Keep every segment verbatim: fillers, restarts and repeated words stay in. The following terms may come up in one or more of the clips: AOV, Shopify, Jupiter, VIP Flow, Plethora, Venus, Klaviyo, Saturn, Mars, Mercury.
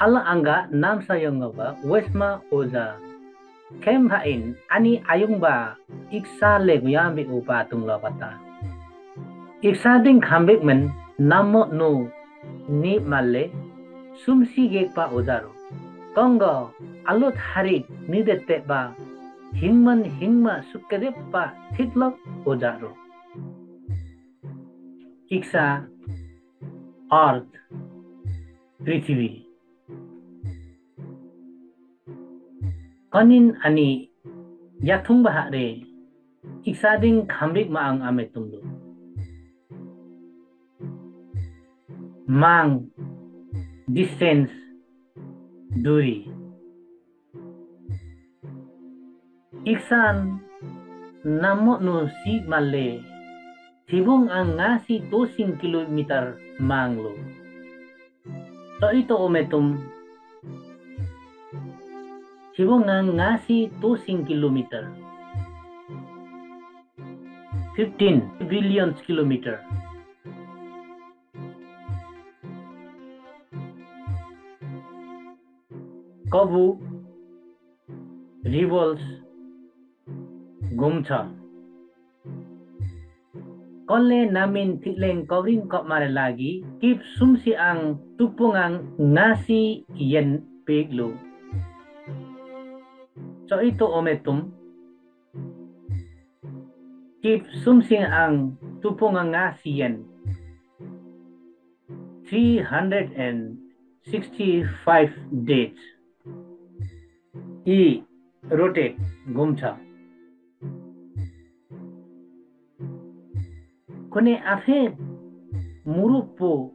Allah angga nam sayong ba wesma oza kem hain ani ayung ba iksa leguya bi upa tung lopata iksa ding khambik men namo no ni male sumsi gek pa ozaro kongo alot harik ni dete ba himman himma sukade pa thitlok ozaro iksa अर्थ पृथ्वी कनिन अनि याथुंग बहारे इक्सादिंग खामरिक मांग आमे तुमलो मांग distance दूरी इक्सान नामो नो सी माले Sibong ang ngasi dosing kilometer manglo. So ito umetum. Sibong ang ngasi dosing kilometer. fifteen billion kilometer. Kabu revolves gumcha. Konle namin titleng covering kop mare lagi kip sumsi ang tupungang ngasi yen peglo. So ito ometum kip sumsi ang tupungang ngasi yen three hundred sixty-five days I rotate gumcha. Kone afe murupo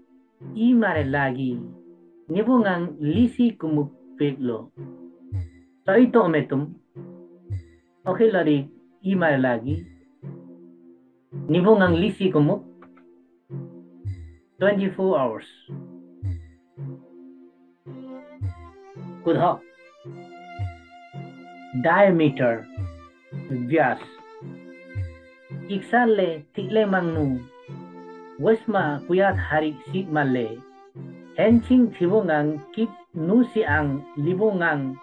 I mare lagi nebungang lisi kumuk peglo. So ito ometum. Okay lari I mare lagi nebungang lisi kumuk twenty-four hours. Kudha diameter vyas Iksar le tikle mangnu Wesma kuyat harik sigma le Henching thibongang kip nusi ang libongang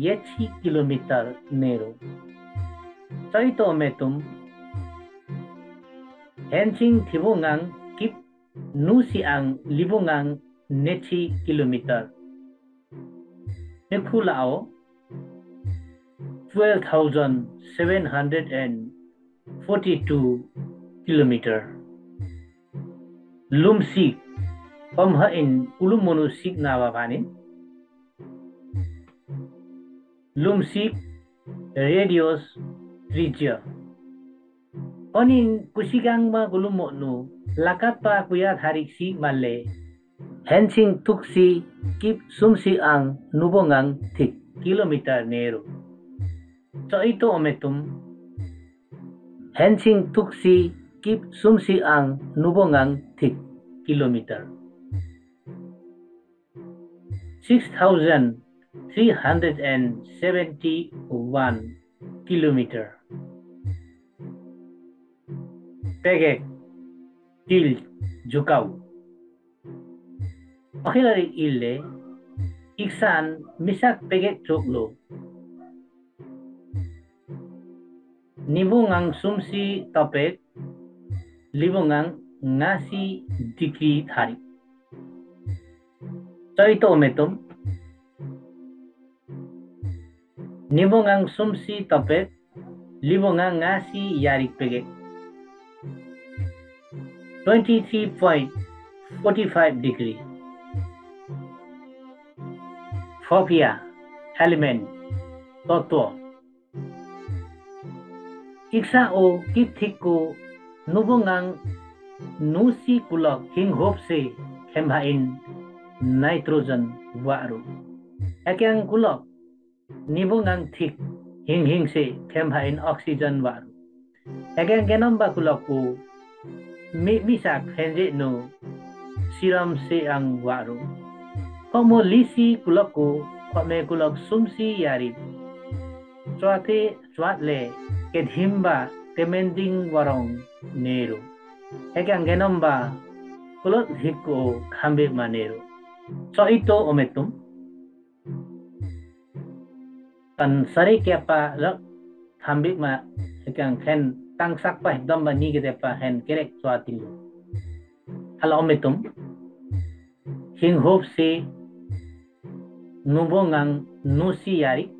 Yechi kilometer nero So ito metum Henching thibongang kip nusi ang libongang Nechi kilometer Nekulao twelve thousand seven hundred forty-two kilometer. Lumsik Omhain Ulumonu Sik Navavanin. Lumsik Radius Trigia. Onin Kusigangma Gulumonu Lakapa Kuyat Hariksi Malay. Hensing Tuksi Kip Sumsi Ang Nubongang Tik Kilometer Nero. So ito ometum. Hensing tuksi kip sumsi ang nubongang tik kilometer. six thousand three hundred seventy-one kilometer. Pegek til jukaw. Pakilari ille iksan misak pegek choklo. Nibungang sumsi tapet libungang ngasi dikri thari. So ito umetum. Nibungang sumsi tapet libungang ngasi yarik pege. twenty-three point four five degree. Phobia element totwa. Iksa o kithik ko nubongang nusi kulak hinghop se khemhain nitrogen waru. Akyang kulak nibongang thik hinghing se khemhain oxygen waru. Akyang kenamba kulak ko misak henje no serum se ang waru. Komo lisi kulak ko kome kulak sumsi yarib. Swate swatle Kedhimba temending warong nero. Ekang genomba kulot hiko kambik manero. So ito ometum. Pansari kepa lok hambik ma ikang hen tang sakpa dom ba ni gepa hen kerek swati lu. Allow me tum hing hope si nubongang nusi yari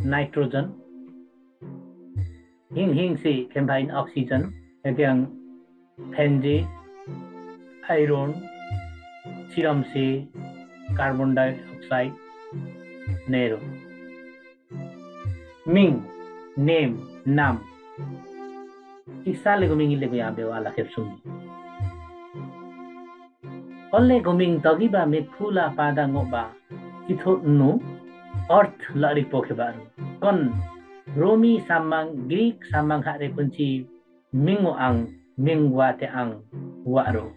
nitrogen hing hing si combine oxygen ikang henji iron serum si carbon dioxide nero. Ming, name, nam. Isale goming ile gya be wala khepsum. Olle goming tagiba me phula pada ngoba. Kitho nu earth lari pokhebar. Kon Romi samang Greek samang hare kunchi mingo ang mingwate ang waro.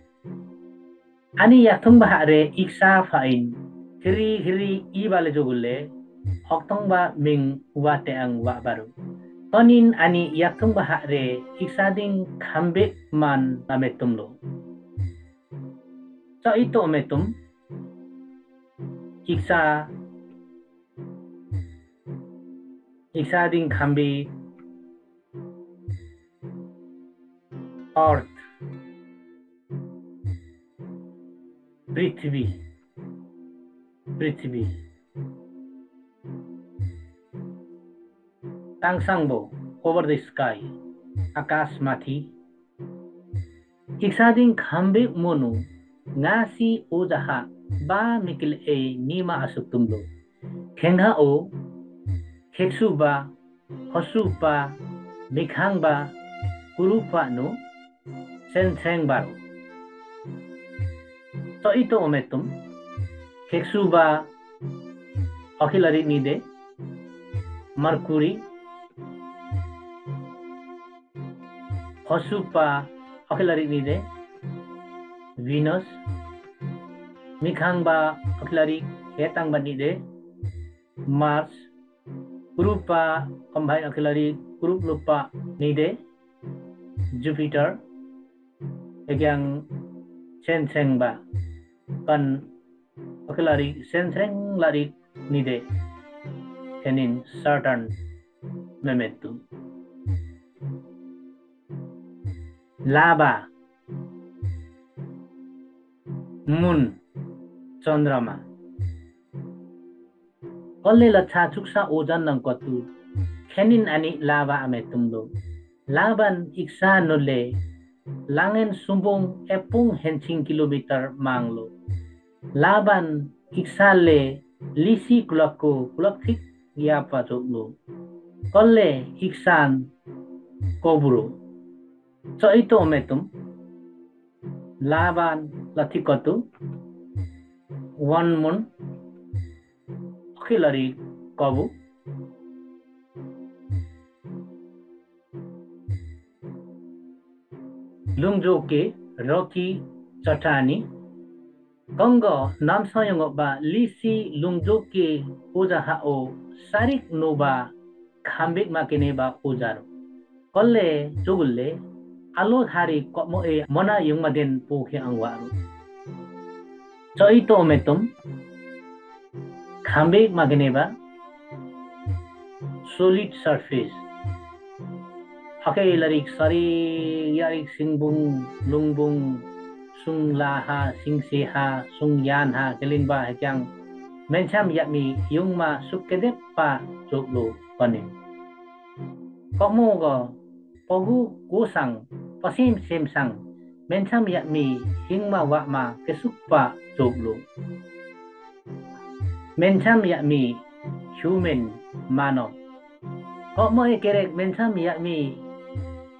Ani yathung bahare iksa fain. Hiri hiri I bale jogulle. Octongba ming wate ang wa baru. Tonin ani yatung bahare iksading khambik man ametum lo. So ito ametum iksa iksading khambi earth prithvi prithvi Tang sangbo over the sky, akas mati. Iksading khambe monu ngasi ojaha ba mikil e nima asuktumlo. Khengha o kheksuba hosupa mikhangba kurupa no senseng baro. So ito ometum kheksuba okhilari nide mercury Hosupa Oculari Nide Venus Mikhangba Oculari Ketangba Nide Mars Kurupa Combine Oculari Kuruplupa Nide Jupiter Again Sensengba Pan Oculari Senseng Lari Nide and in Saturn Memetu Lava, Moon, Chandrama. Alle lacha chuksa ojan nang katu. Kenin ani lava ametumlo. Laban iksa nule. Langen sumbong epung henching kilometer manglo. Laban iksa le lisi kulakko kulakhik yapa chuklo. Alle iksan koburo. So ito ometum laban lathikotu one moon okhilari kabu lungjo ke rocky chatani kongo namsayong ba lisi lungjo ke ojaha o sarik noba khambik makene ba ojaro kolle jogulle Alo hari kok mo e mona yung maden po ki ang waro. So ito ometum khambik magneba solid surface. Okay larik sari yarik singbung lungbung sung laha singseha sung yanha kelinba hakyang mencham yakmi yung ma sukkedep pa joglo panin. Kok mo go Pogu gosang pasim semsang mencham yakmi hingma wakma kesukpa joglo. Mencham yakmi human mano. Kokmo ekerek mencham yakmi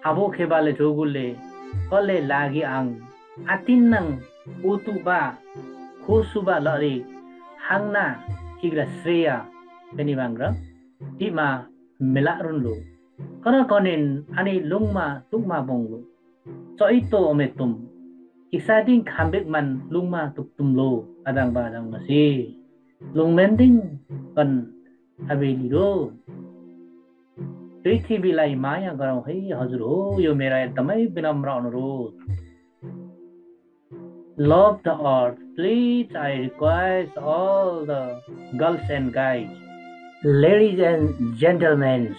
abo kebale jogule kole lagi ang atin nang utuba khusuba lari hangna higra sreya penibangra tima melarunlo. Karena konin ani lungma tukma bonglo. So ito ometum. Iksading khambik man lungma tuktumlo adang badang masih. Lungmending kan abeliro. Prithvi lai maya garau hai hazur ho yo mera tamai binamra anurod. Love the earth, please I request all the girls and guys. Ladies and gentlemen,